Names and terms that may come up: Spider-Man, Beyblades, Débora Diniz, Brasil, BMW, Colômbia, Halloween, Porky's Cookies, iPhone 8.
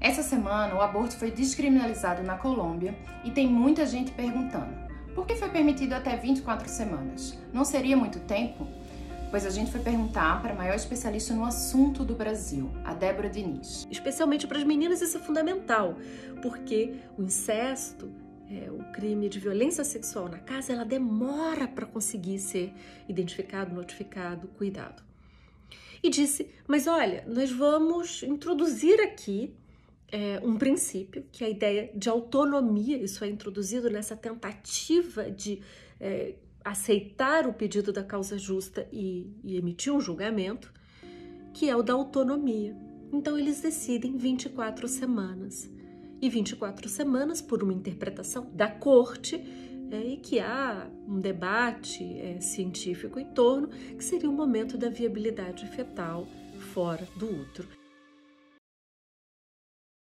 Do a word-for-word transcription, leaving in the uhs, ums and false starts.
Essa semana, o aborto foi descriminalizado na Colômbia e tem muita gente perguntando: por que foi permitido até vinte e quatro semanas? Não seria muito tempo? Pois a gente foi perguntar para a maior especialista no assunto do Brasil, a Débora Diniz. Especialmente para as meninas isso é fundamental, porque o incesto, é, o crime de violência sexual na casa, ela demora para conseguir ser identificado, notificado, cuidado. E disse, mas olha, nós vamos introduzir aqui É um princípio, que é a ideia de autonomia. Isso é introduzido nessa tentativa de é, aceitar o pedido da causa justa e, e emitir um julgamento, que é o da autonomia. Então eles decidem vinte e quatro semanas. E vinte e quatro semanas por uma interpretação da corte, é, e que há um debate é, científico em torno, que seria o momento da viabilidade fetal fora do útero.